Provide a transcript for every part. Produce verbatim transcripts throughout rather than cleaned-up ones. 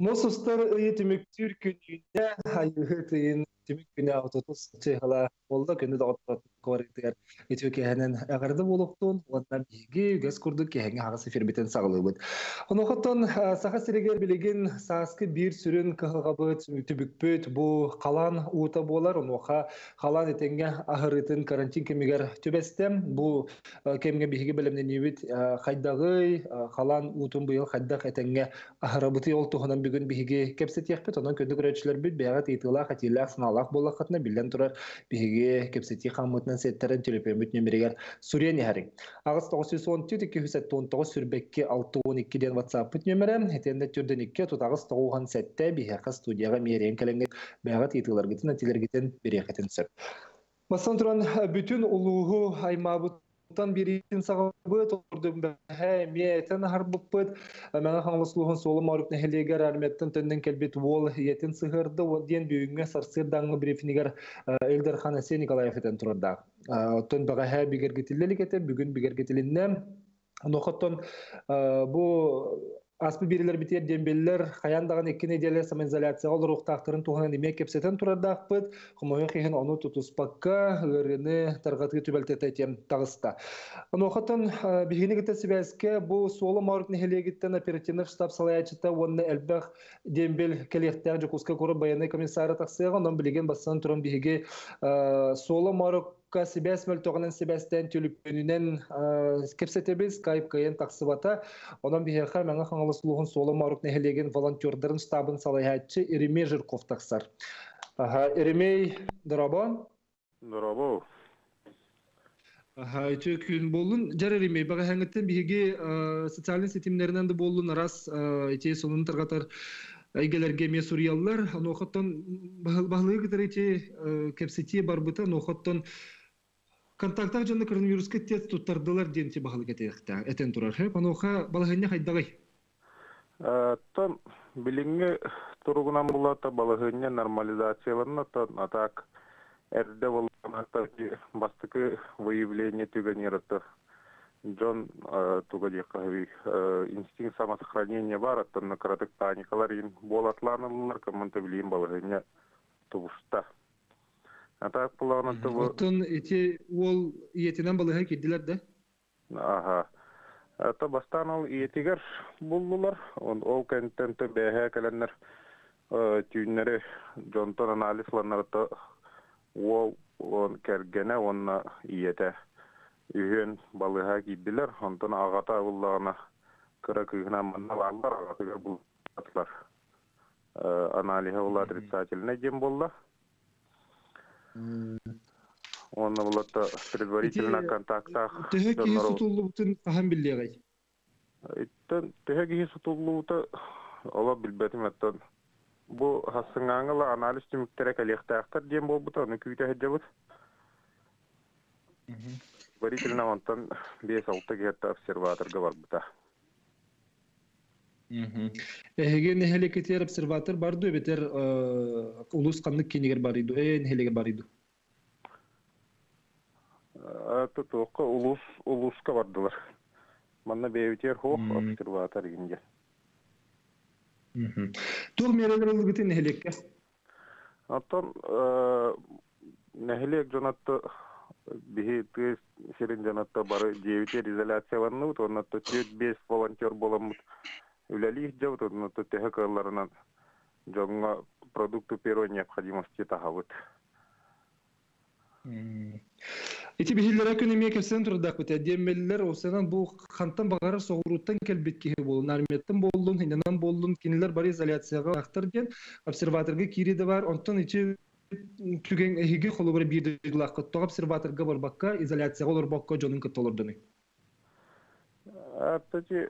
Мосустар итимик түркүнүндө айгытын тимик күнө ототус чегала болду күнү дагат коректер итеке ханан агырды болуктун ондан биги газ курдук кеңе агысы фербетен сагылыбыт. Онохтон саха сиреге билген саскы бир сүрүн кылгабыт түбүкпөт бу калан ута болар оноха калан этенге агырытын карантин кемигер төбөстөм бу кемге биги билемден небит кайдагы калан утун быйыл кайдак этенге агырыбыты олтугунан бүгүн биги кепсет якпет онон көндүгүрөчүлөр бит биягат итыла катила сыналак болакатна билен турар биги кепсети хамыт Сеттәрен төлепе мөтнемерегер Сүрен яһәрин. Агыс тоғыз жүз он төрт екі жүз тоқсан тоғыз Сербеке алты он екіден WhatsApp нөмірі. Етенде түрден екі тутағыз тоғыз сәтте бейхақы студияға мерен кәленгет бәғат етілер кетін әтелер кетін бере кетін сөп. Бастан тұран бүтін ұлығы аймабыт Tan birin sağabıt ordum bəhə miyətin harbıpıt mənə xanlısluğun solu mağrib nəhəliyə rəhmətin təndən kəlbət vol yetin sığırdı den büyüngə sarsır danlı brifinigar Eldar Xanasi Nikolayev etən turarda. Tön bəhə bəgərgətillik etə bugün bəgərgətilindən noxotun bu Аспы берилер битер дембеллер хаяндаан эки неделе самоизоляциялы рухтактырын туган демек кепсетен турардакпыт, хумойын кыйын аны тутуспакка ырыны таргатты түбөлтөтө тем тагыста. Анохатын бигини кете себеске бу солы маркны хелегиттен оперативный штаб салаячыта онны элбэх дембел келектер жукуска көрүп баяны комиссары таксыга анын билген бассан турун биги солы марк Себес мөлтөгінен себестен төліппенінен кепсетебіз Skype кайын тақсыбата. Онан бейхар мәңі қаңылысылығын солы маруқ нәхелеген волонтердерін штабын салайхатчы Иремей Жирков тақсар. Иремей, дұраба? Дұраба. Өте күн болын. Жар Иремей, баға әңгіттен бейге социалин сетімлерінен де болын арас етей сонын тұрғатар Әйгелерге месуриялылар. Ноқаттан бағылығы кітір ете кепсетей барбыта. Ноқаттан Контактар жанны коронавируска тез туттардылар денти бахалы кетекте этен турар. Паноха балахынне хайдагай. Там билинге туругунан булата балахынне нормализацияланна та атак эрде волната бастыкы выявление түгенерата. Джон тугаликави инстинкт самосохранения бар на каратык паникалар ин болатланылар комментабилин балахынне тубушта. Отын эти ол иетинен балыға кеддилер да? Аха. Ата бастан ол иетигер болдылар. Ол контенті бәйхә кәләннер түйіннері жонтон анализланнар та ол кәргені онна иеті үйен балыға кеддилер. Онтон ағата оллағына кірі күйінен манна бағылар ағатыгер болдылар. Аналиға олар отрицательне дем болды. Он волата предварительно контактах. Теге кисутуллутын фахам билдегей. Иттен теге кисутуллута ала билбетим аттан. Бу хасыңаңла анализ түмүктөрө келектактар дем болбут, аны күйтө жабыт. Предварительно онтан бес алты гетта обсерваторга барбыта. Эһиген эһелекетер обсерватор барды бетер улус каннык кенегер бар иду, ээн эһелеге бар иду. Атутука улус улуска бардылар. Манна бейтер хох обсерватор гинге. Мм. Тур мерелерге тен эһелекке. Аттан эһелек жанатта биһи тез серин жанатта бары девитер изоляцияланны бут, онатта төрт бес волонтер боламыт. Үләлі іздеу тұтынаты тәхәкарларынан жаңа продукты перуы необходимости тағавыт. Эти бихиллерә көнеме кепсен тұрдақ бұт. Демелілер осынан бұл қанттан бағарар соғыруттан кәлбеткеге болын. Арметтен болын, инанан болын, кенелер бар изоляцияға ақтыр ден. Обсерваторға кереді бар. Онтан ечі түген әйге қолы бір бірдігі лақыт. Тоқ обсерваторға бар баққа, изоляцияға олар баққа жоның кітті олар дәне. Атати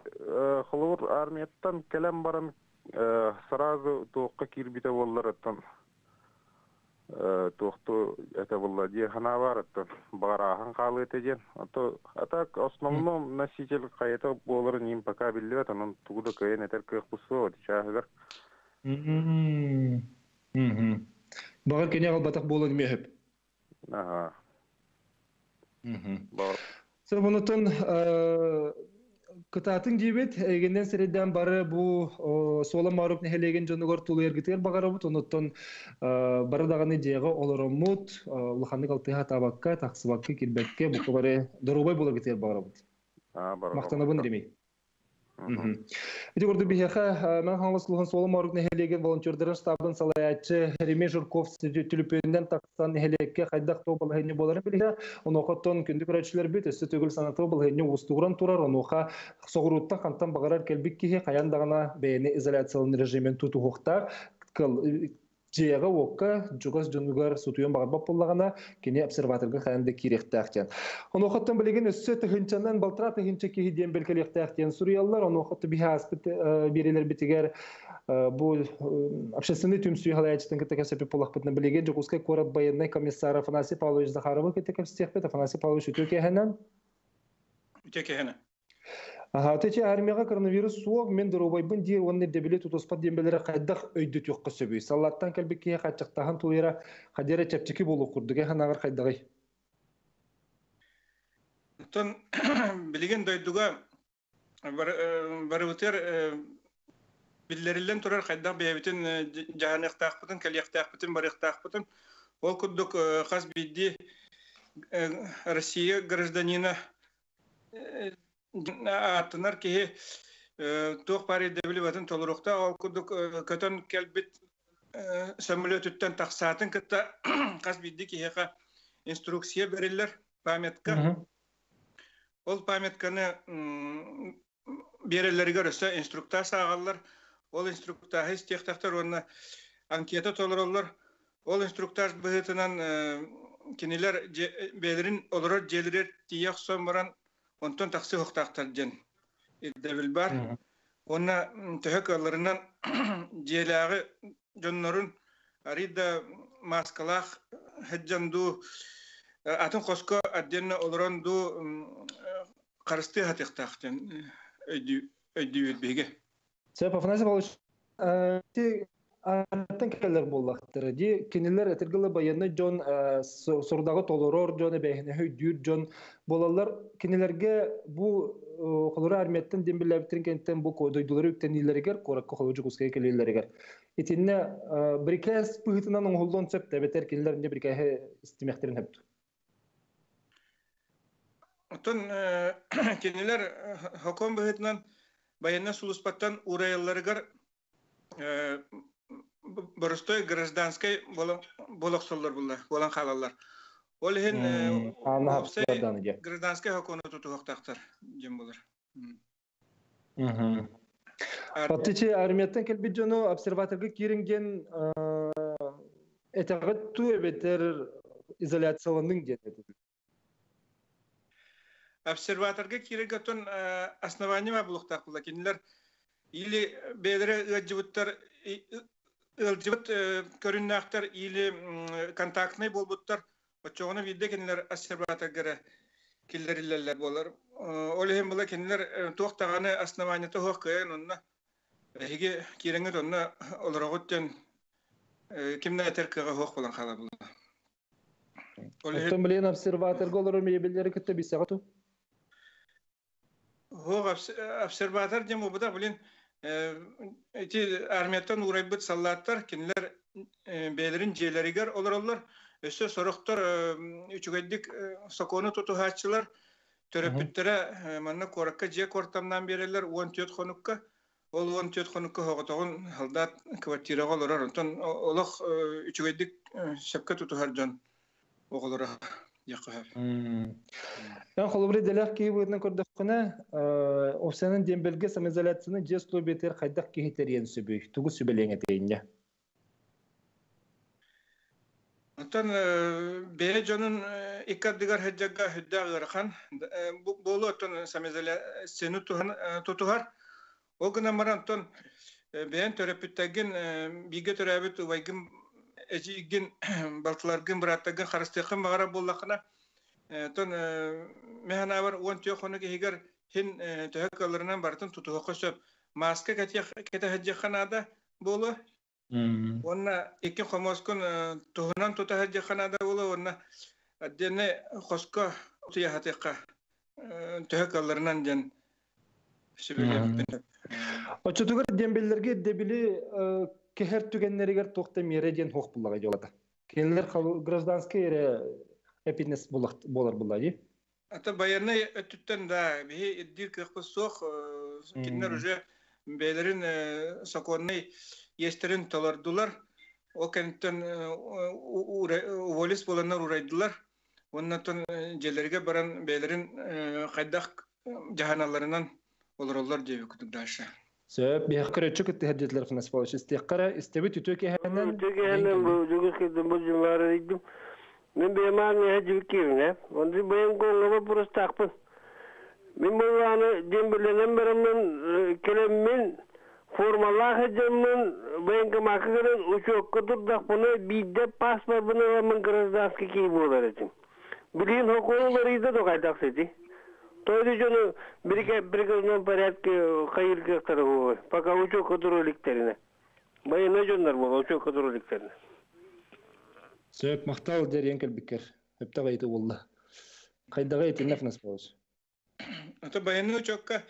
холор армияттан калам баран сразу тоққа кирбите боллар аттан Тохто это было где ханавар, это барахан халит один, а то а так основном носитель какая-то болер ним пока билет, а нам туда кое не только кусок, чагар. Мм, мм. Барак кеня работах болер мехеп. Ага. Мм. Бар. Сэр, вонотон Kıtaatın cibet, egenden seriden barı bu sola mağrup nehelegen canlıgar tulu ergitler bağırabut, onuttan barı dağını ceyge olaramut, uluhanlık altıha tabakka, taksıbakka, kirbekke, bu kabarı darubay bula gitler bağırabut. Maqtanabın demey. Eti ordu biheqa, mən hanlasılıqın sola mağrup nehelegen volontörderin ştabın salayatçı Rime Jurkov tülüpünden taksan nehelekke qaydaq toğ balhayni boların bileğe, onoqattan kündük rayçiler büt, össü tögül sanatı balhayni ustuğuran turar, onoqa soğuruttan qantan bağırar kelbik kihe, qayan dağına beyni izolatsiyalan rejimen tutu hoqta, Ceyaga oka, jogas jonugar sutuyan bağırba pollağına, kene observatorga xayanda kirekte axtiyan. Onu oqattan bilegen össü tıxınçandan baltıra tıxınça kehidiyen belkelekte axtiyan Suriyallar, onu oqattan biha aspet beriler bitigar bu общественный tümsüyü halayacıdan ketekep sepi pollaq bitna bilegen Jokuskay Korat Bayanay Komissar Afanasi Pavlovich Zakharova ketekep stekbet, Afanasi Pavlovich ütü kehenan? Ütü kehenan. Aha, öteki armiyaga koronavirus soğuk, men darubaybın diye onunla debeli tutospat dembelere qaydaq öydü tüqqa söbüyü. Sallattan kelbikkiye qaçıqtağın tuğuyara qadere çapçiki bolu kurdu. Gehen ağır qaydaqay? Tüm bilgen doyduga barıvıtır billerilen turar qaydaq beyebitin jahane ıqtaqpıtın, keli ıqtaqpıtın, barı ıqtaqpıtın. Ol kudduk qaz biddi Rusiya gражданina Atınlar ki toğ pari devli vatın tolurukta o kuduk kötön kelbit sömülötütten taksatın kıtta kasbiddi ki heka instruksiye verirler pametka. Ol pametkanı bereleri görürse instrukta sağallar. Ol instrukta hiç tektaktar onunla ankete tolururlar. Ol instruktaj bıhıtınan kiniler belirin olurur celirir tiyak sonmaran Ondan taksi hoktahtar jen, devil bar. Ona tehkalarından cilağı jonların arida maskalah hecjandu atın kosko adjenna olrandu karstı hatihtahtın ödü ödü bilge. Sebep afanası baş. Atan keller bollaqtır. Di kiniler etirgilla bayanna jon surdağı toloror jon behne hüdür jon bolallar kinilerge bu qolora armiyatten dembilabtirin kentten bu kodoyduları üktenilerger qorakka qolojuq uskay kelilerger. Itinne briklas pıhıtınan oğuldon çöp tebeter kinilerinde brikahe istimektirin heptu. Otun kiniler hokom bıhıtınan bayanna suluspattan urayallargar Barıştoy gражданскай bolaqsollar bullar, bolan xalalar. Ol hen gражданскай hukunu tutuq taqtar jim bular. Mhm. Patiçi armiyatten kelbit jonu observatorga kiringen etaqat tu ebeter izolyatsiyalanın dedi. Observatorga kiregatun asnavaniya buluqtaq bular. Kinler ili bedre ajibuttar Elçibat körünlükler ile kontaktney bolbutlar, oçağına vidde kendiler asırbatı göre killerlerler bolar. Olhem bula kendiler toxtağını asnavanya toxkayan onna, hege kirenget onna olrağıttan kimne terkere hoq bolan xala bula. Otom bilen asırbatı golor meyebilleri kitte bisaqatu. Hoq asırbatı demo buda bilen Eti armiyattan uğraybıt sallatlar, kendiler beylerin ceyleriger olurlar. Öse soruqtar, üçügedik sokonu tutuhaççılar, törepüttere manna korakka cek ortamdan berirler, on dört konukka. Ol on dört konukka hoğutuğun halda kvartirağı olurlar. Ondan oluq üçügedik şapka tutuharcan oğulura. Ян холубри делях ки буйдан көрдөккүнө овсанын дембелге самоизоляцияны жесто бетер кайдак кехитерен сөбөй тугу сөбөлөңө тейинде. Антан бере жонун иккадыгар хажага хүддагырхан болотун самоизоляцияны тутугар огна марантон бен төрөпүттөгүн биге төрөбүт уйгым ecigin balklargın bırattığın karıştıkın mağara bollakına ton mehanavar on tiyokonu ki higar hin tühekalarından barıtın tutuhakosöp maske ketahacakhanada bolu onna iki homoskun tuhunan tutahacakhanada bolu onna adını hosko tiyahatika tühekalarından jen Açıkçası dembellerge debili keher tükenleri gar tohte mireden hoş bulaga yolda. Kendiler gazdanski yere hepiniz bulak bolar bulagi. Ata bayarına tütten daha bir iddir kırpıs soğuk. Kendiler oje beylerin sakonay yesterin talardılar. O kentten uvalis bolanlar uraydılar. Ondan celerge baran beylerin kaydak cahanalarından Olurlar diye okutuk daşa. Sebep bir hakkı çok tehditlere fena savaş istekara istebit Türkiye hemen. Türkiye hemen bu çocuk kedim bu yıllara gittim. Ben bir mağaraya gittim ne? Ondan benim konuma burası takpın. Ben bunları dembelerim benim kelimin formalar hacımın benim kamakların uçuk kutup takpını bir de pasma bunu benim kırıldas ki kıybolar için. Bilin hokonları izde dokaydak seti. Today jonu birike birikaznon porядке hayır gösterdiği, fakat uçuk kontrolüklerine, bayi ne jonlar bu uçuk kontrolüklerine. Sebep mahtal deriyen kelbikler, hep tağaydı valla. Kaydağaydı nefnes bağız. Ata bayi ne uçukka,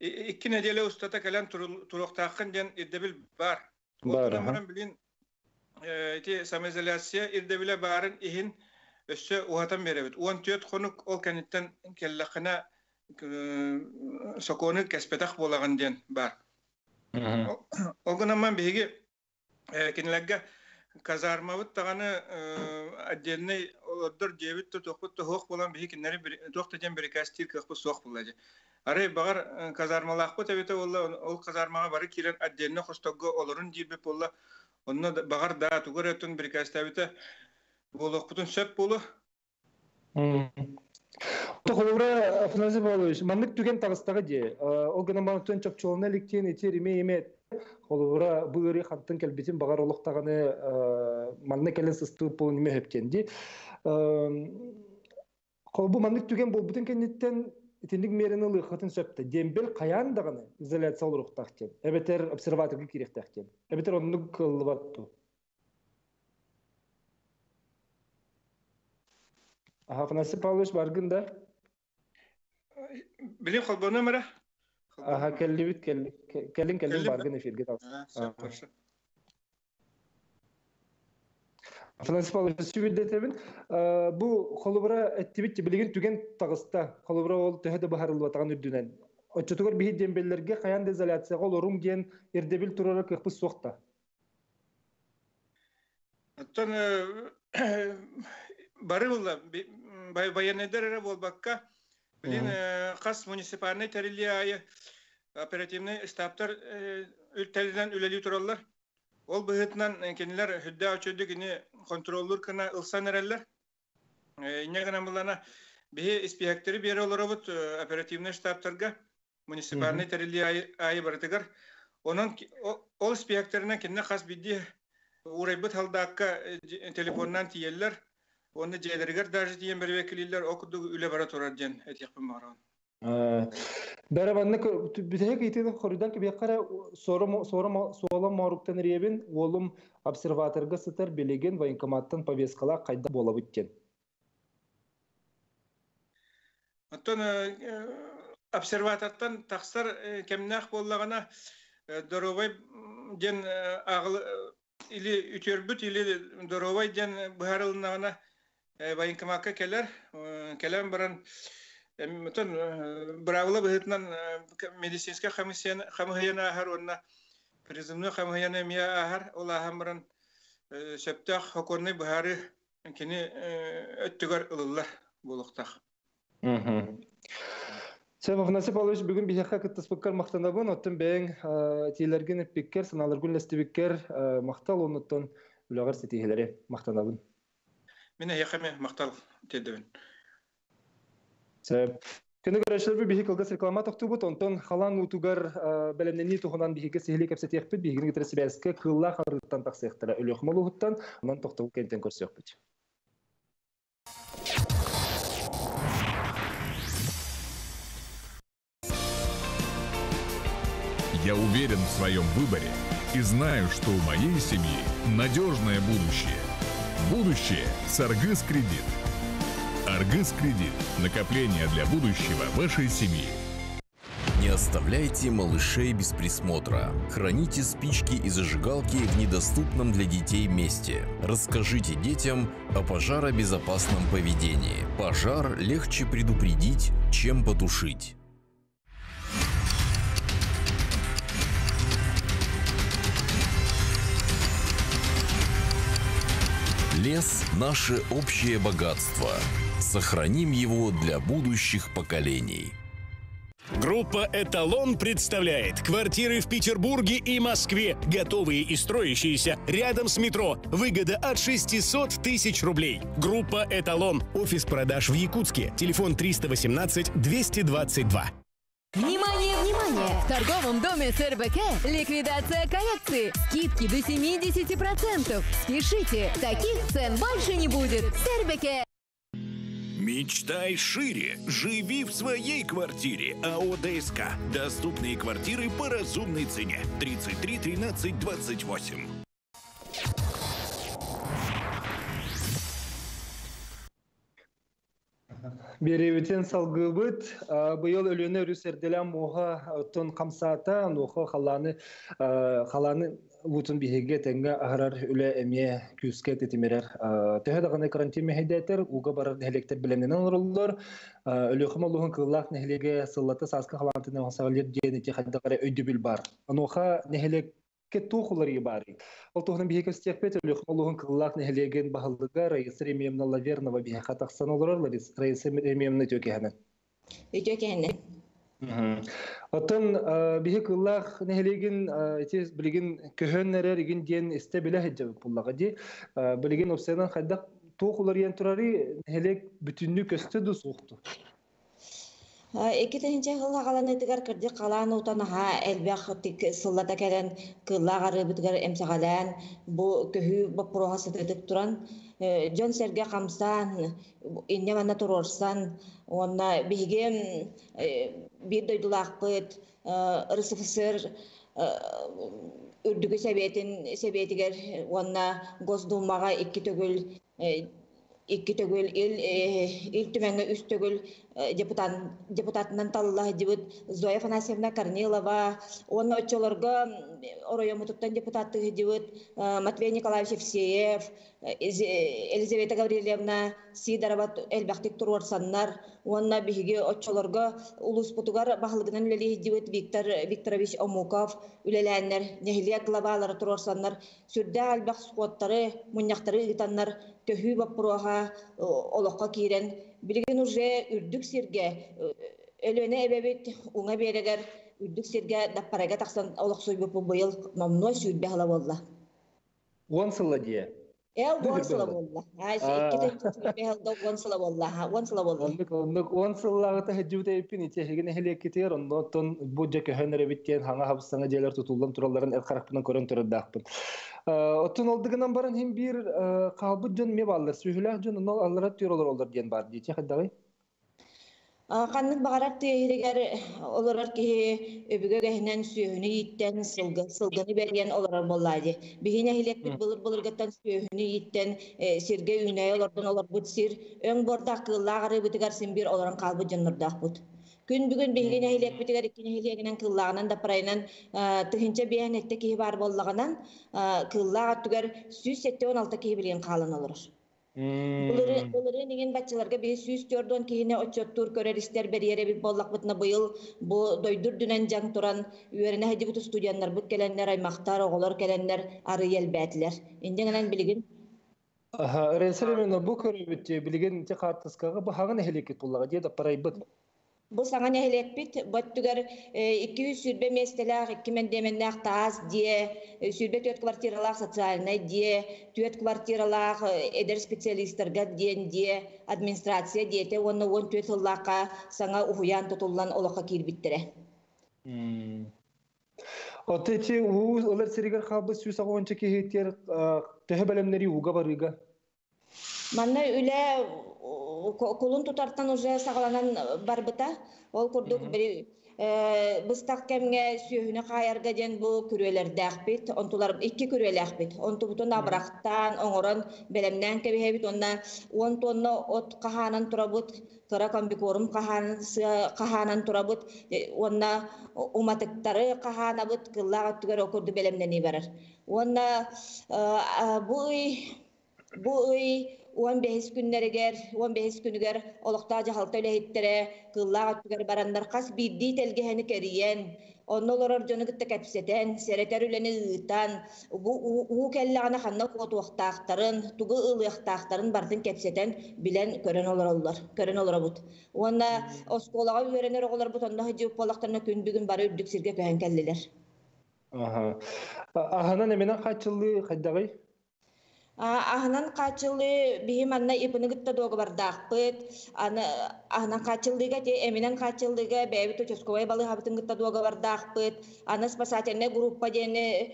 iki nedile ustata kalan turuktağın jen irdebil bar. Bar. Onların bilin, ti samizelasiye irdebile barın ihin. Öste uhatam berevit. Uan tüyet konuk ol kanitten kellakına sokonu kespetak bolağın den bar. O gün aman bihigi kenilagga kazarmavut tağanı adyenni odur jevit tu toqut tu hoq bolan bihi kenleri toqta jen birikastir kıqpı soq bulaji. Aray bağar kazarmalaqpı tabete olla ol kazarmağa bari kilen adyenni xostoggo olurun jirbip olla onna bağar da tuguretun birikastabete Bolak bütün şep bolu. Tohumlara afnazı boluş. Manlık tüken tavastagaje. O gün manlıktan çok çoğunla likten etirime yemet. Tohumlara bu yeri hantın kelbitin bagar oluk tağını manlık elin sıstuğu polnime hepkendi. Bu manlık tüken bol bütün kenditten etinlik merini lıkhatın şepte. Dembel kayan dağını izolatsiya oluk tağken. Ebeter observatörlük kirek tağken. Ebeter onluk kılvattu. Hafnası Pavlovich bargın da. Bilim kalbı numara? Aha kellibit kellin kellin bargın efirgit alsın. Hafnası Pavlovich sübidde tebin. Bu kolubra ettibit bilgin tügen tağısta. Kolubra ol tühede baharılva tağın ürdünen. Oçutukur bihi dembellerge kayan dezalatsiya ol orum gen erdebil turarak ıqpı soğukta. Attan Barı bulla, bayan ederere bol bakka, bilin kas munisipaline teriliye ayı operativne staptar ülteliden üleli turallar. Ol bıhıtnan kendiler hüdde açıldı gini kontrollur kına ılsan ereller. İnne gana bulana bihi ispihakteri bir olur obut operativne staptarga munisipaline teriliye ayı barıtıgar. Onun ol ispihakterine kendine kas bildiği uğraybıt halda akka telefondan tiyeller. Onda cederler dersi diye bir vekiller okudu üle baratorar diye etiyapın maran. Beraberinde bir tek ihtiyacın korudan ki bir kara sorum sorum sorulan maruktan riyebin volum observatörga sıtır belirgin ve inkamattan pavyeskala kayda bolabıkken. Atın observatörden taksar kemnah bollagana dorovay diye ağıl ili ütürbüt ili dorovay diye buharılnağına Bayın kımakka keller, kellen baran, bütün bravla bıhıtnan medisinske xamıhayana ahar onna, prizimli xamıhayana miya ahar, ola aham baran söptağ hokonni buharı kini öttügar ılıllar buluqtağ. Sebap nasip alış bugün bir haqqa kıttas pıkkar maqtana bun, otun beyin tiyelergin epikker, sanalırgün lestibikker maqtal onutun ulagar setihileri maqtana bun. Mine yakame maktal tedevin. Sebep Кыны гаражлар бу бихикл гас рекламат актубут онтон халан утугар белемнени тухунан бихикке сехли кепсе техпит бигин тресебеске кылла харыттан таксехтара өлөхмөлүттан анан токтогу кентен көрсөкпүт. Я уверен в своем выборе и знаю, что у моей семьи надежное будущее. Будущее с Аргыс Кредит. Аргыс Кредит. Накопление для будущего вашей семьи. Не оставляйте малышей без присмотра. Храните спички и зажигалки в недоступном для детей месте. Расскажите детям о пожаробезопасном поведении. Пожар легче предупредить, чем потушить. Лес – наше общее богатство. Сохраним его для будущих поколений. Группа «Эталон» представляет квартиры в Петербурге и Москве, готовые и строящиеся, рядом с метро. Выгода от шестисот тысяч рублей. Группа «Эталон». Офис продаж в Якутске. Телефон триста восемнадцать двести двадцать два. Внимание, внимание! В торговом доме Сербеке ликвидация коллекции. Скидки до семидесяти процентов. Спешите, таких цен больше не будет. Сербеке! Мечтай шире. Живи в своей квартире. АО ДСК. Доступные квартиры по разумной цене. тридцать три тринадцать двадцать восемь. Беревитен салгыбыт, бу ел өлүнө рүсерделен муга тон камсата, нуха халаны халаны бутун биге тенге аграр үле эме күскет этимерер. Тегедаганы карантин мехедетер, уга барар электр билемнен уруллар. Өлөхмөлүн кыллак нехлеге сыллаты саска халантын сагылып дени тихадда кара өйдүбүл бар. Нуха нехлек Ketuğular ibari. Altıhın bir hikayesi yaptı. Allah'ın kıllarını helegen bahaldığar. Reisler emniyemne Allah'ın ve bihakat aksan olurlar. Reisler emniyemne diyor ki hene. Diyor ki hene. Atın bihakıllah neheligin etiz bilgin köhönlere ligin diyen istebilahid cevapullah diye. Bilgin obseden kadar tuğular yenturari helek bütünlük üstü düzüktü. Ekitençe Allah alanı tekrar kırdı kalan utanaha elbette sallada gelen kıllarları bitkar emsagalan bu köhü bu prohası dedikturan John Serge Kamsan inne naturorsan ona bilgim bir doydulak kıt rısıfısır ürdüge seviyetin seviyetiger ona gozduğumağa iki tögül İki tögül il il tümenge üç tögül deputat deputat Natalya Jewd Zoya Ivanovna Kornilova onun öçelerge oraya mutluluktan deputat Jewd Matvey Nikolaevich Vseyev Elizaveta Gavriilievna Sidarova elbette turlar sanlar onun bihge öçelerge ulus Portugal bahlıgdan üleli Jewd Viktor Viktorovich Omukov ülelenler nehliyak lavalar turlar sanlar sürdel bahsukotları munyaktarı gitanlar köhü ve proha olaqa kiren bilgen uje ürdük serge ölöne ebebet uğa bereger ürdük serge dapparaga taqsan olaq soybu bu yıl mamno süyd behla valla onsla diye el onsla valla ay ikkita behla onsla valla onsla valla onsla tahajjuda ipini tehigine helekiter ondan budje köhönere bitken hanga habsana jeler tutuldan turalların el qaraqdan koran turadaqtım. Otun oldığından baran hem bir kabut can mevallar, sühülah can onal allara tüyolar olur diyen var diye. Çekadağay. Kanlık bağırak tehriger olarak ki öbüge gehnen sühünü yitten sılgı, sılgını bergen olarak bollaydı. Bihine hilektir bulur bulur gitten sühünü yitten sirge üneye olardan olar bud sir. Ön bordak lağırı bitigarsin bir olarak kabut can nurdak bud. Gün bugün bilgi nehilek bitigar iki nehilekinin kıllağının da parayla tıhınca bir anetteki hibar bollağının kıllağı attıgar süs ette on altı ki hibiliğin kalın olur. Bunların ingen batçılarga bir süs gördüğün ki yine oçottur körer ister bir yere bir bollak bıtına bu yıl bu doydur dünen can turan üyerine hediye butu studyanlar bu gelenler aymaktar oğulur gelenler arı yelbetler. İndenen bilgin. Aha, resimimle bu körü bitti bilgin intikatı sıkağı bu hangi nehilek bulağı diye de parayı bıt. Bu sana ne helpit, battığar iki yüz sürbe meseleler, iki mendemenler taas diye sürbe tüyet kvartiralar sosyalne diye tüyet kvartiralar eder specialistler gad diye diye administrasya diye te onu on tüyet olaka sana uhuyan tutulan olaka kirbitre. Oteci u olar serigar kabus yüz ağaçın ki hetiyer tehbelemleri uga varıga. Manna üle kolun tutartan oje sağlanan barbata ol kurduk biri biz takemge sühüne kayargajen bu küreler dağpit ontular iki küreler bit ontu butun abraktan ongoran belemden kebi hebit ondan on tonna ot kahanan turabut torakam bikorum kahan kahanan turabut onna umatıktarı kahanabut kıllağa tüger okurdu belemden ibarar onna bu bu on beş günlere ger, on beş günü ger, oluktaca halta ile hittere, kıllağa tüger baranlar kas bildiği telgeheni keriyen, onnolar orcunu gittik hepseten, sereter üleni ığıtan, bu kellağına kanna kutu ıhtağıtların, tuğu ılı ıhtağıtların bartın kepseten bilen kören olur olur, kören olur olur. Onunla oskolağa üyerener olur bu tonda hıcı polaklarına gün bir gün barı ürdük sirge köhen kelliler. Aha. Ahana nemine kaç yıllık haddağay? Ahnan kaçıldı bihim anna ipini gitti doğru var dağpıt. Ahnan kaçıldıga te eminen kaçıldıga bevi to çeskovay balı habitin gitti doğru var dağpıt. Ana spasatelne grupa jene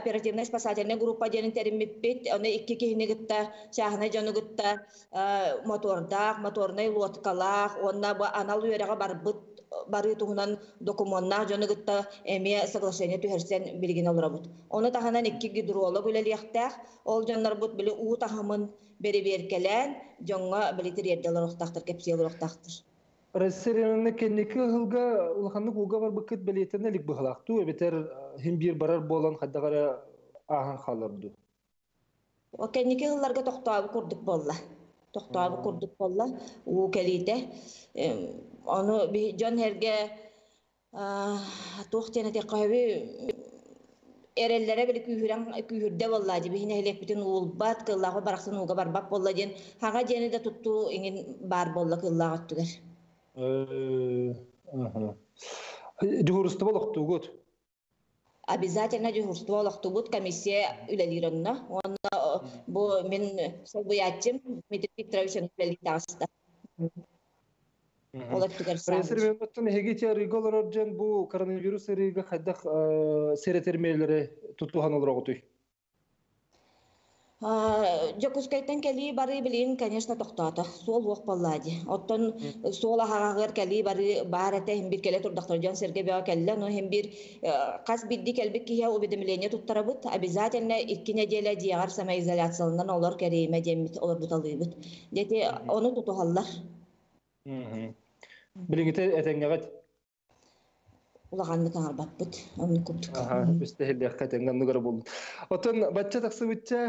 operativne spasatelne grupa jene terimipit. Ona iki kihini gitti. Şahne jonu gitti. Motor dağ, motor ne lotkalar. Ona bu anal üyerağa barbıt. Barı tuğunan dokumanlar jonu gitti. Emiye sığlaşını tühersen bilgin olurabut. Ona tahanan iki gidrolog ile liyaktağ. Ol jonu Narbut bile u tahammın beri berkelen, jonga bile teriyerler oqtaqtır, kepsiyeler oqtaqtır. Reserinne kendiki hılga ulxanlık uga var bıkıt beliyetnelik bıhlaqtu, beter hem bir barar bolan haddagara ahan xalardu. O kendiki hıllarga toqtaab kurduk bolla. Toqtaab kurduk bolla u kelite. Onu bi jon herge toqtene te qavi erellere bile kühürden kühürde vallahi bihine hele bütün ulbat kıllağı baraksın uga barbak bollajen haga jeni de tuttu ingin bar bolla kıllağı attılar. Eee aha. Juhurstu boluktu gut. Обязательно juhurstu boluktu gut komissiya ülelironna. Onda bu men sobuyatim Dmitry Petrovich'in ülelitasta. Resirmenotun hegeçer rigolor orjen bu koronavirus riga haddaq seretermeleri tutuhan olarak otuy. А, Якутскайтан кели бары билин, конечно, токтата. Сол вак баллади. Оттон сол агагыр кели бары барата хим бир келе турдактар жан серге бага келле, но хим бир кас бидди келбек кия у бидемлене туттарабыт. Обязательно иккине деле диар самоизоляцияландан олор кереме жемит, олор буталыбыт. Дети оны тутухаллар. Хм. Билиңите этеңгат. Улаганды каңарбаппыт. Аны көптүк. Аха, бистел диккатен гандыгар болду. Отон батча таксы битче,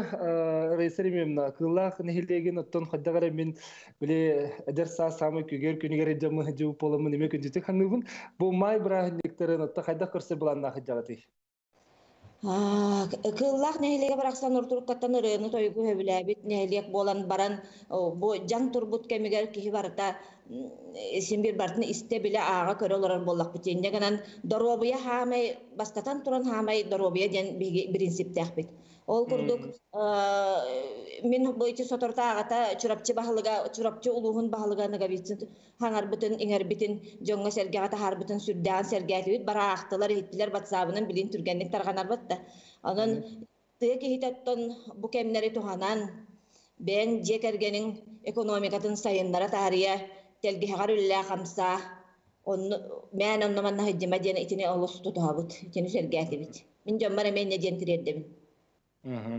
Рейсеримна кыллах нехилдеген оттон хаддагара мен биле дерса самы күгөр күнүгөр жамы жуу полумун эме күнүтүк ханыбын. Бу май брахниктер отта хайда көрсө булан нахыжаты. А, кыллах нехилеге бараксан ортуруп каттан ырыны тойгу хөбүлө бит нехилек болан баран бу жан турбут кемигер кихи барта Simbir bartın iste bile ağa körüler bollak bitende ganan dorobiya hamay bastatan turan hamay dorobiya jen prinsip tahbit. Ol kurduk min boyçu sotorta agata çurapçı bahlıga çurapçı uluğun bahlıga naga bitsin hangar bütün inger bitin jonga serge agata har bütün sürdan serge bit bara aktılar hittiler batsabının bilin türgenlik targanar batta. Anan teke hitatton bu kemleri tuhanan ben jekergenin ekonomikatın sayınlara tarihe telge garülle hamsa on men on man hajma jene itini olus tutabut itini sergatibit min jammara men jentireddim mhm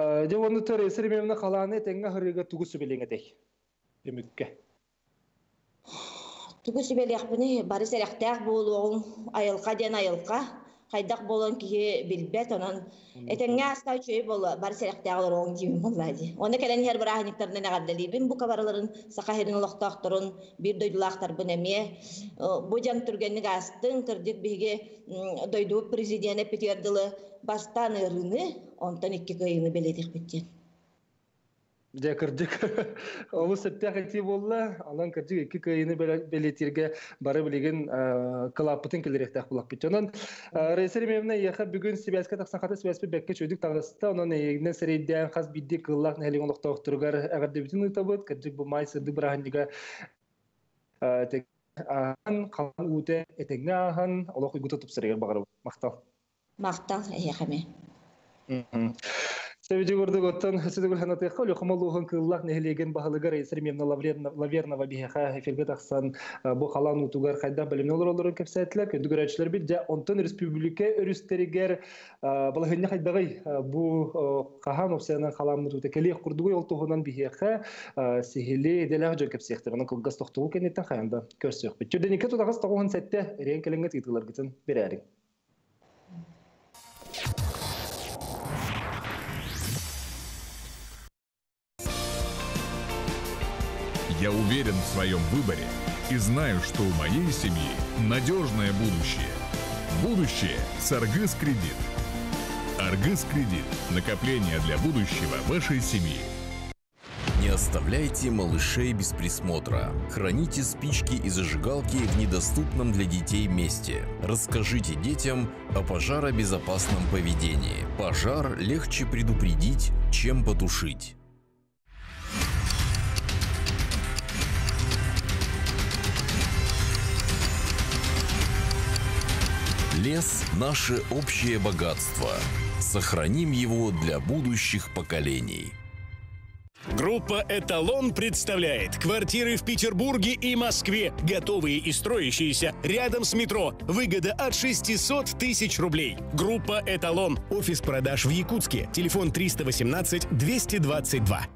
eh je wonu tere serimemna qalane tenga hariga tugusu bilingetek demikke tugusu belaqbini bari seraqtaq boluğun ayılqa jene ayılqa qaydaq bolon ki bilbet onan etenga astayçey bolu bari seraqtaqlar on jim vallahi ona kelen her bir ahniktarna naqaddalibin bu kabarların saqahirin loqtaqturun bir doydulaqtar bunemi bu jam turgennik astın kirdik bege doydu prezidentne peterdilı bastan ırını ondan iki kıyını beledik bitken Dekirdik. Onu septiyaketi bolla, alan kırdık iki kayını belirtirge barı biligin kılapıtın kilerek bulak bitiyonan. Reislerim evine yaka bugün Sibelska taksan katı Sibelska bekke çöydük tanrısıda. Onun eğinden sereyden kaz bildik kıllak nehelin olukta oturgar. Eğer de bütün utabıt, kırdık bu may sırdı bırakındıga tekrar kalan ute etekne ahan oluk uyguta tupsırıgar bağırı. Maktal. Maktal, eğekeme. Sevgili Gordon, size göre hangi tekrar yokmalluğun kıllar nehirlerin bahalıgar esirmiyim na Lavierna ve Bihaha filmde aksan bu kalan utugar kaydan belimler olurun kapsatlar ki dugaraçlar bir de Anton Respublike Örüsteriger balahınca kaydagay bu kaham obseden kalan mutukeliğ kurduğu yoltuğundan Bihaha sihirli delahcı kapsiyektir. Onun kılgaz tohtuğu kendi tanıyandan körsüyor. Çünkü deniket o dağız tohtuğun sette reyen kelinget ittiler gitsin beraber. Я уверен в своем выборе и знаю, что у моей семьи надежное будущее. Будущее с Аргыс Кредит. Аргыс Кредит. Накопление для будущего вашей семьи. Не оставляйте малышей без присмотра. Храните спички и зажигалки в недоступном для детей месте. Расскажите детям о пожаробезопасном поведении. Пожар легче предупредить, чем потушить. Лес – наше общее богатство. Сохраним его для будущих поколений. Группа «Эталон» представляет квартиры в Петербурге и Москве, готовые и строящиеся, рядом с метро. Выгода от шестисот тысяч рублей. Группа «Эталон». Офис продаж в Якутске. Телефон триста восемнадцать двести двадцать два.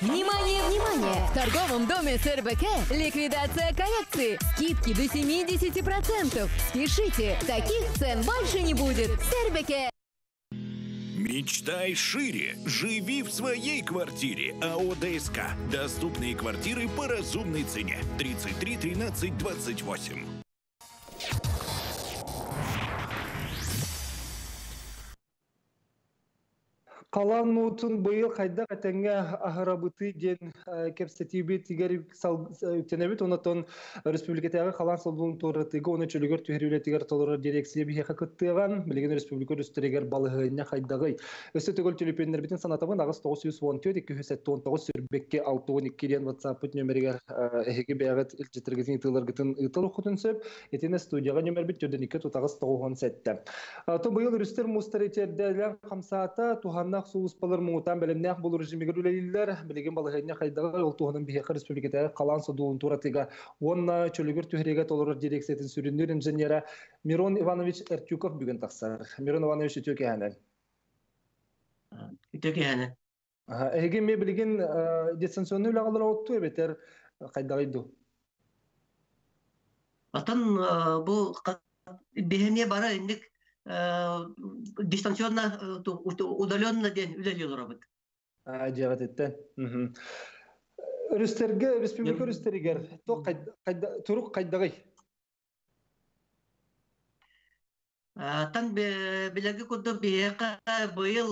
Внимание, внимание! В торговом доме Сербеке ликвидация коллекции. Скидки до семидесяти процентов. Спешите, таких цен больше не будет. Сербеке! Мечтай шире. Живи в своей квартире. АО ДСК. Доступные квартиры по разумной цене. тридцать три тринадцать двадцать восемь. Kalan nutun bayıl kayda katenge ahrabıtı gen kapsatibi tigeri tenebit onaton respublikatega kalan salbulun torratıga ona çölügör tüherüyle tigar tolara direksiye bir heka kıttığan bilgin respublikör üsteriger balığına kaydagay östögöl telefonlar bitin sanatabın ağız dokuz yüz on dört iki yüz on dokuz Serbekke altı yüz on ikiden WhatsApp numeriga ehege beyagat ilçetirgizin itilar gittin italı kutunsöp etine studiyaga nömer bit tödenikket otağız dokuz yüz on sekiz. Ton bayıl rüster musteriterdeler kamsata tuhanna Naxos balır muğtan belimnaq bol rejimi görüleyler biligin balahayna qaydaga yoltuğunun bihaqır respublikada qalan sudulun turatiga onna çölügür tühregat olur direksetin süründür injenera Miron Ivanoviç Artyukov bugün taqsar. Miron Ivanoviç Artyukov. Artyukov. Aha, egin me biligin distansionni laqalara ottu beter qaydagaydu. Atan bu beheniye bara indik дистанционно, удаленно үлелі ұрабыд. Жағат етті. Үрістерге, республика үрістергер, тұрық қайдағай? Тан білегі көдді бейеқа бұйыл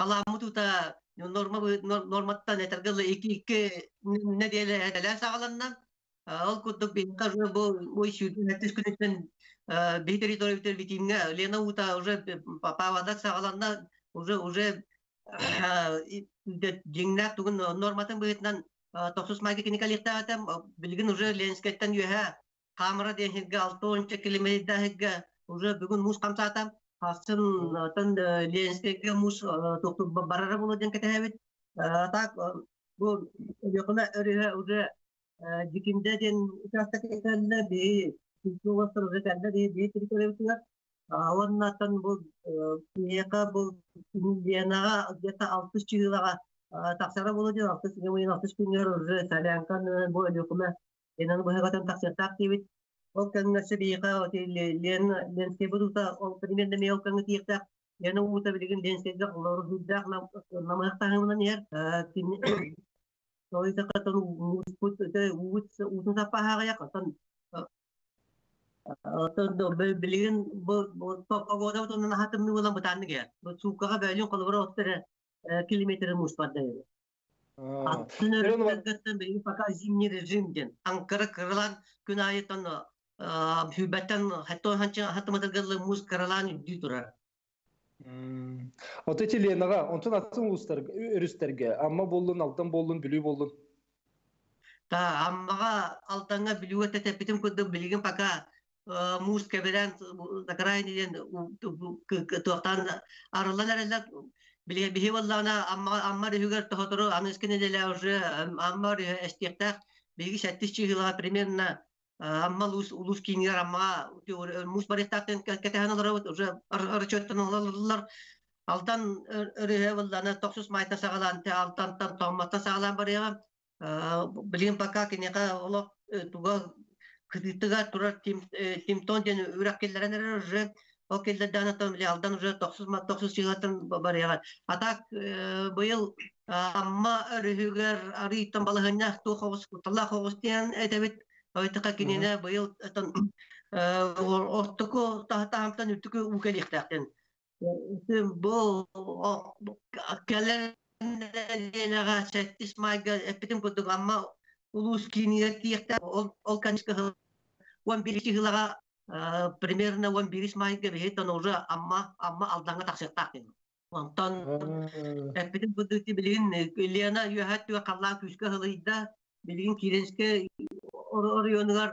қаламыд ұта норматтан әтіргілі екі-екі нәделі әдәлі сағаланнан. Ол көдді бейеқа жөне бұл сүйдің әттіс күнеттен bir teritori bir bitimine Lena uta уже pavadak sağlandı уже уже dingnak tugun normatın boyutdan toxsus mekaniklikta atam bilgin уже Lenskettan yuha kamera denhigge altı on kilometre higge уже bugün mus kamsatam hasan tan Lensketge mus toxtu barara buludan ketehbit tak bu yokuna öyle уже dikinde den tastaketanda bir Kulturasal olarak anda diye diye trikoleviler, onlardan bu niyaka bu diyana diyata altmış çiğlara taksara buluyor, altmış milyon altmış milyon olarak salankan bu alıyorlar. İnan bu herkese taksir taktiği, o kanın sebiyaka o diyen dense budu da o primer demi o kanın diyecek, yani o da bildiğin dense de onlar hüddak nam namıhtanımdan yer. Dolayısıyla katın musput de uç uçun sapahaya katın. Otodo belirgin bu bu toprak olarak otodan hatta mı olan bu tanıdık ya bu sukağa belirgin kalbura otur kilometre muspataydı. Atın örgütten beri fakat zimni rejimden Ankara kırılan günayetten hübetten hatta hançın hatta matergalı mus kırılan düturar. O teki lenağa ondan atın üstlerge ama bolun alttan bolun bülü bolun. Ta amma altanga bülüye tete bitim kudu bilgin fakat mus keberen zakarayniyen tuhtan arılan arılan Biliyor biliyor vallahi ama ama rüzgar tohuturu anıskine deler ama estekte bilgi şartışçı hıla premierna ama lus lus kiniyor ama mus barıştakten katıhanalara uca arıçötten olanlar altan rüzgar vallahi toksus mayta sağlan te altan tan tomatta sağlan bariye bilin paka kineka Allah tuga kıtıga turar tim timton den ürakillerin rüzgar o kelle danatım ile aldan uca toksuz mat toksuz çıkartan bariyalar. Atak bu yıl amma rüyüger arıtan balığına tu kovus kutalla kovus diyen etebit ayıtka kinine bu yıl atan ortuku tahtamdan üttükü ukelikten. Bu kellerine gazettis mayga epitim kutu amma ulus kiniyet diyekten olkanışkı on birişi hılaga примерно он бирис майга бейтан уже амма амма алданга таксыктакын. Онтон эпидин будути билин Лена юхаттыга каллан күскө хылыйда билин киренске орионугар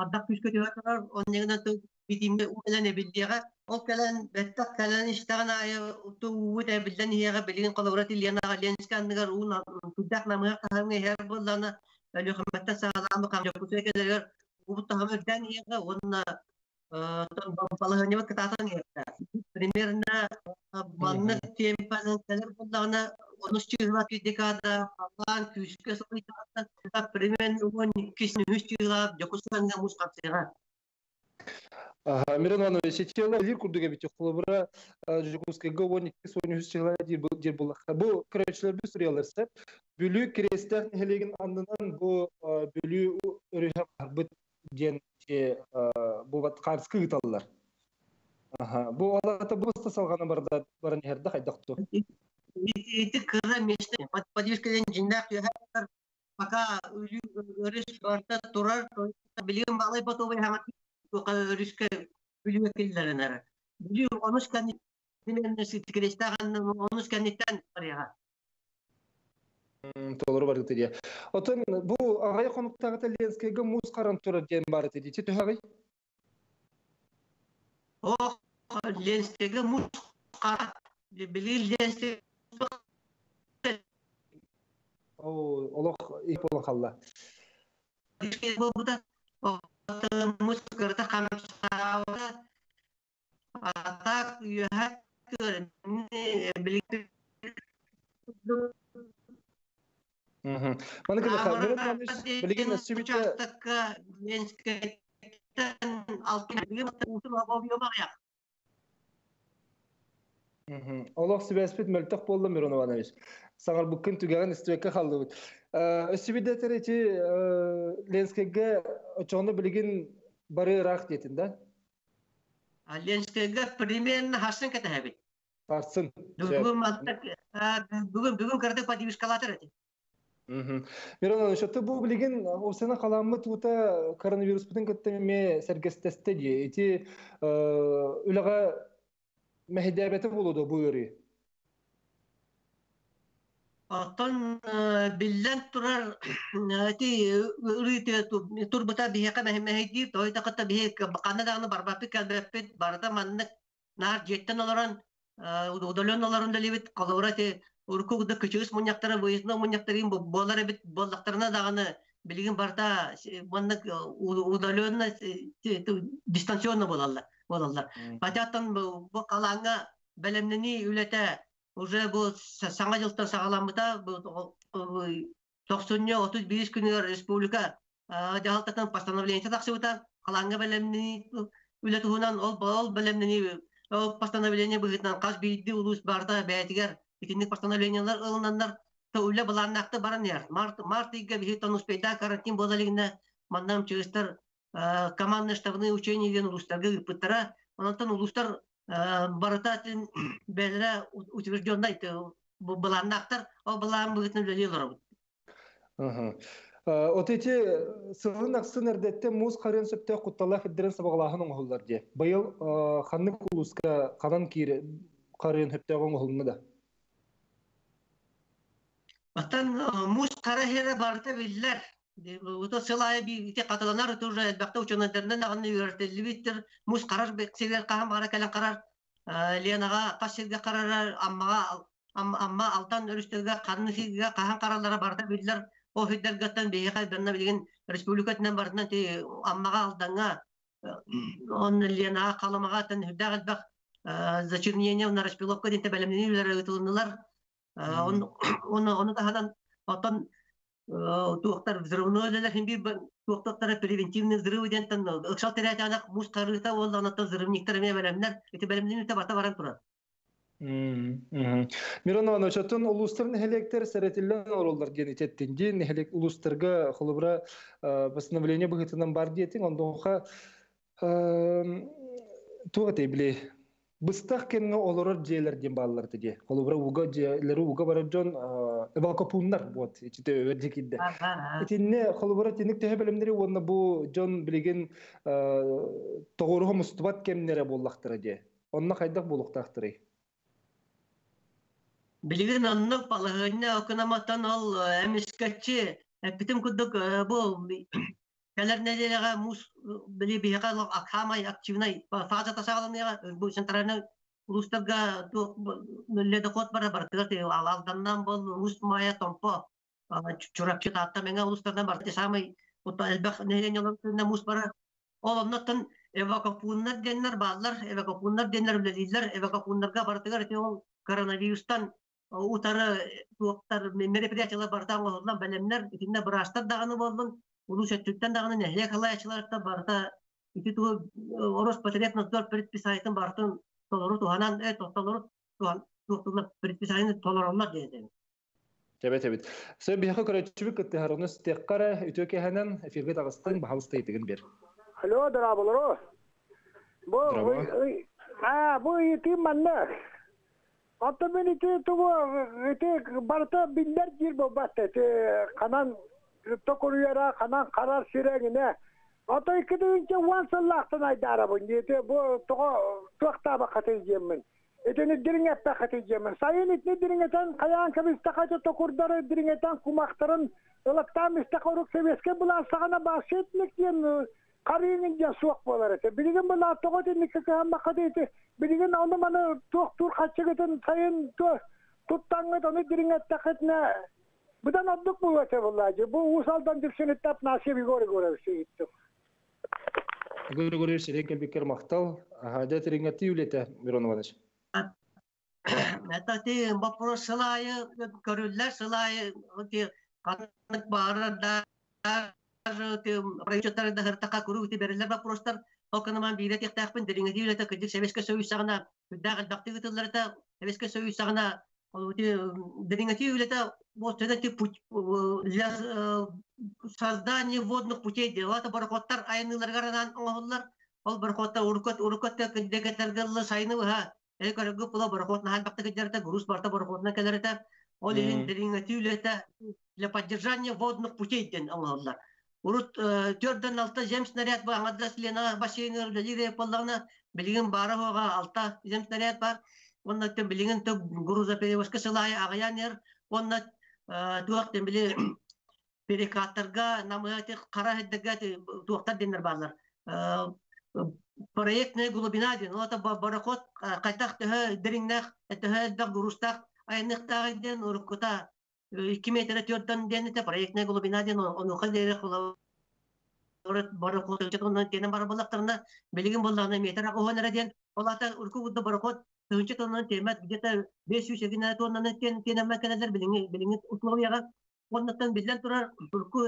аддак күскө теватар оннегенен ту бидимге улене билдига ол келен бетта келен иштаган ая туу да билден яга билин колорат Лена Ленскандыгар уна тудак намга кахамга хер боллана эле хаматта сагаламы камжа көсөкелер bu tahammülden yine onun balığını mı kıtatan yerde. Primerine manlı tempanın kadar bunlarına onu çığırlatı dekada falan küçükler sonuçta da primerine onun ikisini üç yıla dokusundan muskatçılar. Miron Ivanoviç etkiler bir kurduğu bir kulübüre Yakutsk'a gönderdiği son yüz yıllardır bir bulak. Bu kreşler bir sürelerse bölü kreşten heligin anından bu bölü rüyalar diyen bu vatkars kıyıtalar. Bu alata bu sta salgana barda barın herde haydaktu. İti kıra meşte. Padişkeden cindak yuhar. Fakat ölü barda durar. Biliyorum bağlayıp atıp hamak. Bu kadar riske biliyor killerine. Biliyor onun kendi dinlenmesi kristağın onun kendinden varya. Doğru var dedi. Otan bu ağaya konukta Lenskega muz karantura diyen var dedi. Çi tuhari? O Lenskega muz kar bilir Lenskega. O Allah ipola kalla. Bu bu da muskırda kamçıda atak yuhattır birlikte. Hıh. Bana kadar birimiz birlikte sübitak gençlikten altın bilim usul avobiyoma yap. Hıh. Allah sübespet meltak bollu Miron Ivanoviç. Sagar bu kent tügaren istüyeka hallıbıt. Sübide tereci Lenskega çoğunu bilgin barı rakt yetinde. Lenskega primerin harsın katı habit. Harsın. Bugün bugün bugün karate patimiş kalatır eti. Miron Ivanoviç, eti bu bilgin o sene kalanma tuta koronavirüs bütün kattemi sergesi testi diye eti ulağa mehdebeti buludu bu yürüyü. Atan bilen turar hadi ürüte turbata bihe ka mehmehdi toy taqta bihe bakana da ana barbapi ka bepet barda manne nar jetten olaran udolon olaran delivit qalavrati urkuqda küçüs munyaqtara boyisna munyaqtarin bollara bit bollaqtarna dagana bilgin barda manne udolonna distansiyonna bolallar bolallar patatan bu qalanga belemnini ülete уже бу саңа жылтта сагаламыта токсонньо отуз беш күнгө республика жаалтатан постановление таксыбыта каланга белемни үлөтүнөн ол бол белемни ол постановление бүгүнөн каз бийди улус барда байтыгар экиндик постановлениялар ылынандар төлө буланакты баран яр март март иге бетон успейда карантин болалыгына мандам чыгыштар командно штабный учение деген улустарга пытара андан улустар Baratatin belirli uçuruşcundaydı. Bulan naktar, o bulan bugütünü biliyorlar. Oteci, sığın aksın erdette muz karın söpte kuttalah eddiren sabahlarının oğullar diye. Bayıl, hanlık uluska kanan kiri karın söpte oğulunu da. Batan muz karahire barata bilirler. Uta silahı bir ite katılanlar ötürü elbette uçanlarından ağını yönetildi bittir. Muz karar, seviyer kaham ara kelen karar. Lianağa kaç sergi kararlar, amma altan örüştürge kanını sergi kaham kararlara barata bilirler. O hüddergattan beyekay benimle bilgin Respublikatından barından te ammağa aldana onun lianağa kalamağa tan hüdder elbette Zachirniyene ona Respublika dinte belemlenirler ötürünler. Onu tahadan atan tuğaktar zırvını ödeler. Şimdi tuğaktar preventivni zırvı denten ıkşal teriyatı anak muz karıta oldu anahtan zırvniktarımaya belemler. Eti belemlenirte bata varan kurar. Miron Ivanoviç, atın uluslararası nehelektör seretilen olurlar genitettindi. Nehelek uluslararası xolubra basınavleniye bu hitinden bar diyetin. Ondan oğa tuğat ebile bıstak kendine olurlar diyeler diyen bağlılar diye. Xolubra uga diyeleri uga barabcan evakapunlar bu at. İçite övercik iddi. Etinne xolubra tenik tehe bölümleri onunla bu can bilgin doğruha mustubat kendine bollaktıra diye. Onunla kaydak boluktaktırı. Bilgin anlık balığına okunamatan ol emişkaçı. Bitim kuduk bu keler nedeniyle muz bile bir hikaye akhamay akçivnay fazla taşağılınaya bu sentarana uluslararası millete kod para barıtıgatı aldandan bol muz maya tompo çurakçı tahtta menge uluslararası barıtı şamay utta elbak nedeniyle olan muz para olamnatın evakapunlar denler bağlar evakapunlar denler bile değiller evakapunlarga barıtıgatı ol koronavirustan utarı tuğaktar merepediyatçılar barıtan oğlan bölümler içinde bıraşta dağını bozdun. Ulusal Türk'ten dağını nehlek halay açılar da barıta iki tuğu oros patriyatına dört peritpisayetini barıtın toluru tuhanan e tohtoluru tuhan tuhtuluna peritpisayetini tolurunlar diyeceğim. Evet evet. Söyle bir haka kare çubuk ıttıharınız tekkara ütüke hemen firget ağızdan bahalısta yetigin bir. Alo draboları. Bravo. Ha bu yetim anlar. Hatta ben ite tuğu barıta binler girme battı. Kanan tokuruyara, kanan karar sürengine. Hatta iki deyince vansallahtan aydara bu. Bu tuğaktaba katılacağım ben. Etini diringetle katılacağım ben. Sayın itini diringeten kayağın kebistakacı tokurları diringeten kumakların ılıktan istakoruk sebeske bulan sağına bahsetmek diyen karıyının yasuak bular. Bilgin bulan tuğut indiki kıhamma katıldı. Bilgin onu bana tuğtur kaçıgıdın sayın tuttanlık onu diringetle katına. Budan olduk bu vallahi. Bu usaldan düşün etap nasıl bir göre göre bir şey ettim. Göre göre şeyler bir kermaktal. Hadet ringati ülete Miron Ivanoviç. Hatta te bapro salayı görürler salayı te kanlık bağırda te rayçotar da hertaka kuru te berler baprostar o kanman bilet ihtiyaçın ringati ülete kıcık seveske söğüşsağına dağıl baktığı tıllarda seveske söğüşsağına ringati ülete вот эти путь для создания водных путей дела то баркоттар айныларгардан оңоллар ол баркотта уркот уркотта кедегетергелле сайныбы ха экорго пула баркотна ханбакта кедерде груз барта баркотна келерде ол илин дирингатюлета для поддержания водных путей ден оңоллар урут төрдөн алта жем снаряд бар адаслена бассейнер лире полларна билген бары ага алта жем снаряд бар оннан билген тө груза перевозка сылай агаянер оннан tuğaktan bile perikatlarga namayati kara heddegat tuğaktan denir bağlar. Proyektine glubina den, o da barakot kaytaq tühe derinnek, tühe edbaq durustaq, aynıqtağın den, urukkuta iki metre törtön den, proyektine glubina den, onu kaderek ola barakot ölçet, onun tenen barabalaklarına belgin bollağına metre oğonara den, ola da urukkuda barakot Önce tonların temat gidete beş yüz elli tonların ten tenemek kadar bilin bilin uygulayarak ondan bizden turar turku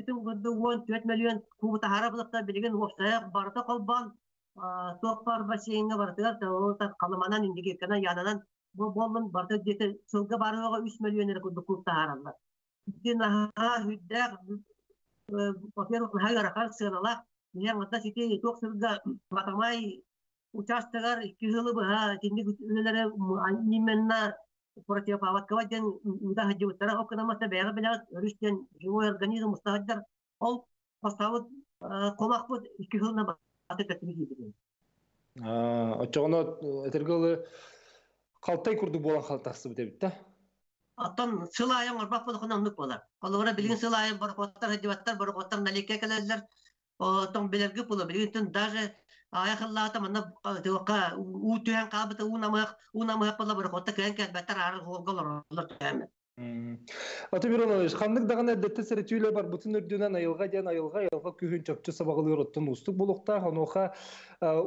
bütün günde dört milyon kubta harablıkta bilin uçtaya barda kalban topar basiyine barda da kalamanan indik kana yananan bu bolun barda dete çölge barda üç milyon lira kubta harablar. Dina ha hüdder papirun hayra karşıla niye madde siteye doktorda matamay участокар кызылыбы ха тенди күтүлөлөрө именно противопаводководен мудахадиу тарахов канамаса бага белат рүстен живой организм устахдар ол поставыт колакбут кызылына батыкатыны кийди. А очогоно этергеле калтай курду болгон калтасы битебит да. Аттан сылайын арбап болгонун нуп болар. Алгара билген сылайын баркоттар хадиваттар баркоттар налекке келерлер. Otom belirgi pulu belirtin daje ayaklarla tamamına diyorlar utuyan kabıta unamak unamak pulu bırakta kenken beter ağır olgalar olur tamam. Atımıron alış. Kandık dağın edette seretiyle barbutin ördüğüne ayılga diye ayılga ayılga kühün çapçı sabahları ottan ustuk bulukta hanoha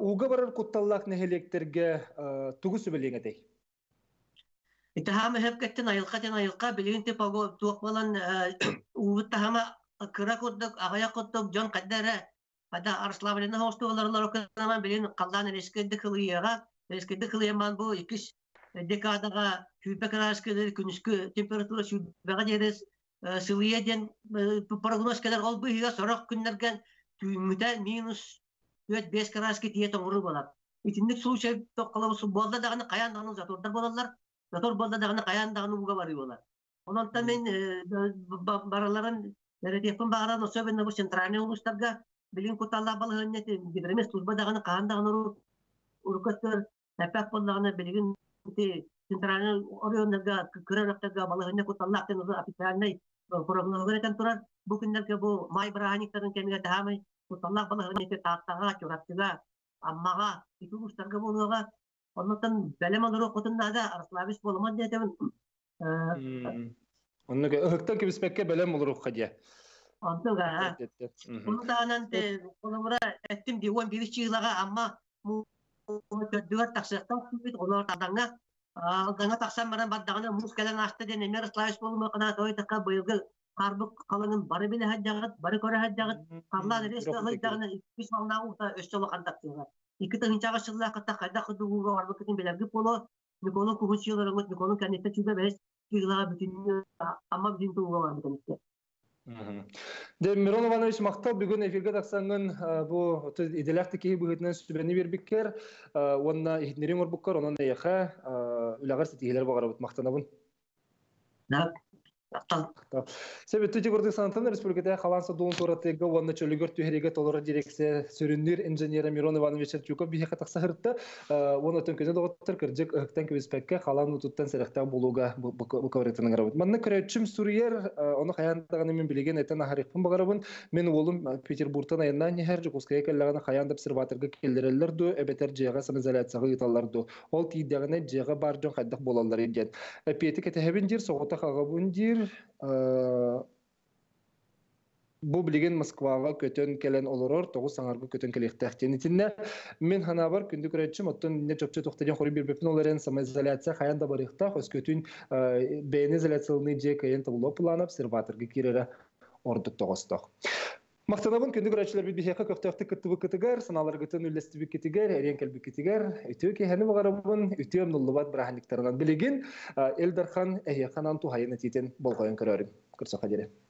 uga barar kutallak nehelekterge tugusu belirgin dey. İttiham hep ketten ayılga diye ayılga belirtin pago tuğmalan uğuttahama Kıra kurduk, ağaya kurduk, can kaddere. Hatta arşılabilene hoştu olarlar o kadar bilin kaldan ilişkide kılıyla, ilişkide kılıyla bu iki dekada hübe kararışkıdır, künüşkü temperatüra şübege deriz. Sıvıyeden prognoz kadar ol bu hüya sorak günlerken tümüden minus dört beş kararışkı diye tanırır bolar. İçinlik su şey tokalamışı bolda dağını kayan dağını zatordar bolarlar. Zator bolda dağını kayan dağını buga varıyorlar. Ondan da ben baraların Nereden bağıran o söylenen bu sentralne uluslarga bilin kutalla balığın neti giderimiz tuzba dağını kahan dağını urukatır tepak bollağını bilin sentralne oryanlarga kıranaklarga balığın ne kutalla aktanızı apitalnay programlarına turar bu günlerge bu may brahanikların kendine dahamay kutalla balığın neti tahtağa çoraktığa ammağa iki uluslarga buluğa ondan belemanları kutunlağa arslavis bolaman diye devin Onun ki ökten ki bispeke belem olur ukaje. Anto ga. Onu da anante onlara ettim diyorum bir işçilara ama mu dört taksatam kubit onlar tadanga tadanga taksam bana badanga muskelen hasta diye nemler slavish poluma kanat oy takab bayılgı harbuk kalanın barı bile haccagat barı kora haccagat kamla deriz kalay dağına ikiş malna uta östolu kantak diyorlar. İki tane çağışırlar katta kayda kuduğu harbukatın belirgi polo Nikolun kuhuşçuları mut Nikolun kendisi çünkü beş Kızlar bütünü ama bütün tuğla var bütünlükte. De Miron Ivanoviç Maktal bugün efirge taksanın bu idelerteki bu hütnen sübeni bir biker, onunla hütnerim var bukkar, onunla yaka ülağar setihiler bağırı bit Maktanabın. Ne? Maktan. Sebep tüce gördük sanatın Respublikada Kalansa Doğun Toratega, onunla çölügör tüheriget olarak direkse süründür injeniyere Miron Ivanoviç Artyukov bir heka taksa hırtta, onu tümközü doğuttır kırcık öhükten köbüzpekka Kalanı tuttan selekten buluğa bu kavretinin arabın. Manna küreçim Suriyer, onu hayandağını min bilegen eten aharifin bağırabın. Men oğlum Peterburg'tan ayından her Cukuskaya kellağına hayandab sırvatırgı kellerellerdu, öbeter ciyağa samizalatsagı yutallardu. Ol tiydağına ciyağa barcan haddaq bolallar edgen. Petik etehebindir, soğutak ağabundir, bu bilgin Moskvaga kötön kelen olurur, toğu sanargı kötön kelektähtien itinne. Men hanabar kündük üretçim, otun ne çöpçe toxtajan xori bir bepin olaren samizalatsiya hayan da barıqta, öz kötün beyni izalatsiyalını je kayen tablo planap, servatırgı kirere orduk toğustoq. Maqtanabın kündük üretçiler bir biheka köftöktü kıtıbı kıtıgar, sanalar gıtın üllestibik kıtıgar, erien kelbik kıtıgar, ütüy keheni bağarabın, ütüyem nullubat brahanliktarınan bilgin, Eldarxan, Ehyaxan Antuhayen etiten bolgoyen kırarım. Kırsa kadere.